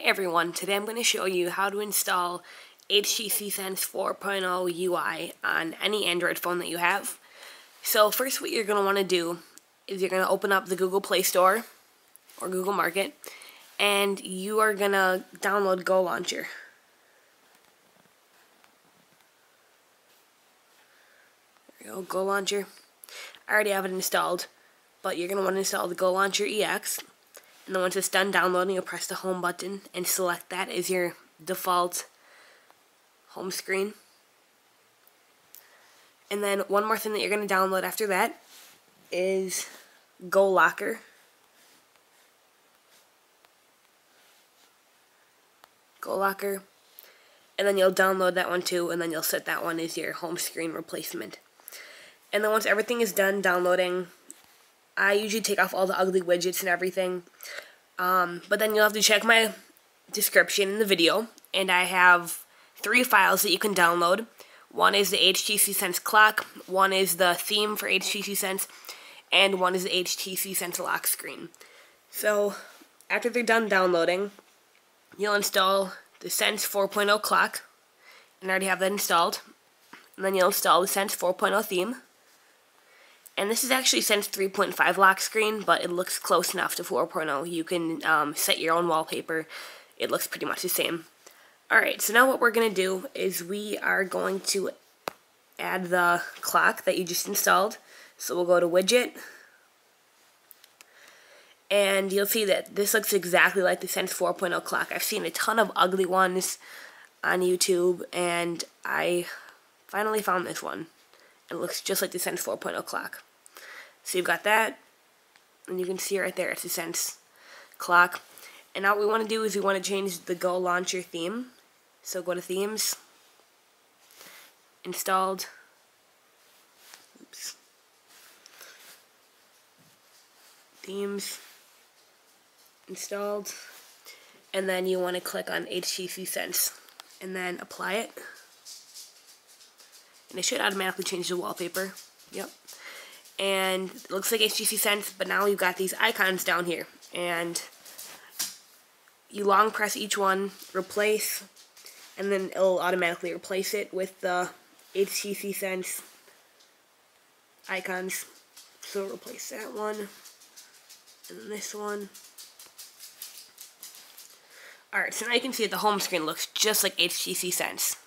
Hey everyone, today I'm going to show you how to install HTC Sense 4.0 UI on any Android phone that you have. So first what you're going to want to do is you're going to open up the Google Play Store or Google Market and you are going to download Go Launcher. There we go, Go Launcher. I already have it installed, but you're going to want to install the Go Launcher EX. And then once it's done downloading, you'll press the home button and select that as your default home screen. And then one more thing that you're going to download after that is Go Locker. Go Locker. And then you'll download that one too, and then you'll set that one as your home screen replacement. And then once everything is done downloading, I usually take off all the ugly widgets and everything, but then you'll have to check my description in the video, and I have three files that you can download. One is the HTC Sense clock, one is the theme for HTC Sense, and one is the HTC Sense lock screen. So after they're done downloading, you'll install the Sense 4.0 clock, and I already have that installed, and then you'll install the Sense 4.0 theme. And this is actually Sense 3.5 lock screen, but it looks close enough to 4.0. You can set your own wallpaper. It looks pretty much the same. Alright, so now what we're going to do is we are going to add the clock that you just installed. So we'll go to Widget. And you'll see that this looks exactly like the Sense 4.0 clock. I've seen a ton of ugly ones on YouTube, and I finally found this one. It looks just like the Sense 4.0 clock. So you've got that, and you can see right there it's the Sense clock. And now what we want to do is we want to change the Go Launcher theme. So go to Themes, Installed. Oops. Themes, Installed, and then you want to click on HTC Sense, and then apply it. And it should automatically change the wallpaper. Yep. And it looks like HTC Sense, but now you've got these icons down here. And you long press each one, replace, and then it'll automatically replace it with the HTC Sense icons. So replace that one, and then this one. Alright, so now you can see that the home screen looks just like HTC Sense.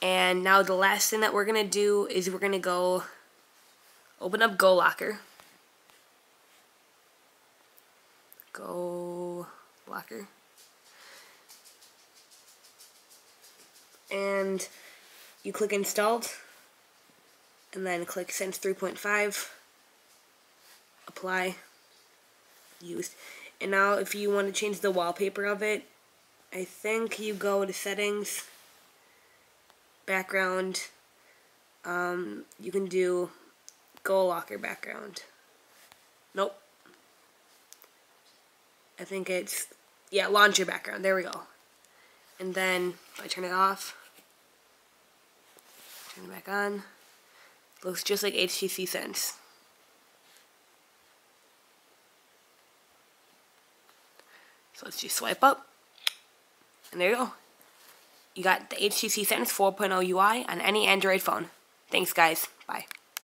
And now the last thing that we're going to do is we're going to go open up Go Locker. Go Locker. And you click Installed. And then click Sense 3.5. Apply. Used. And now if you want to change the wallpaper of it, I think you go to Settings. Background, you can do Go Locker background. Nope. I think it's, yeah, Launcher background. There we go. And then if I turn it off, turn it back on, it looks just like HTC Sense. So let's just swipe up, and there you go. You got the HTC Sense 4.0 UI on any Android phone. Thanks, guys. Bye.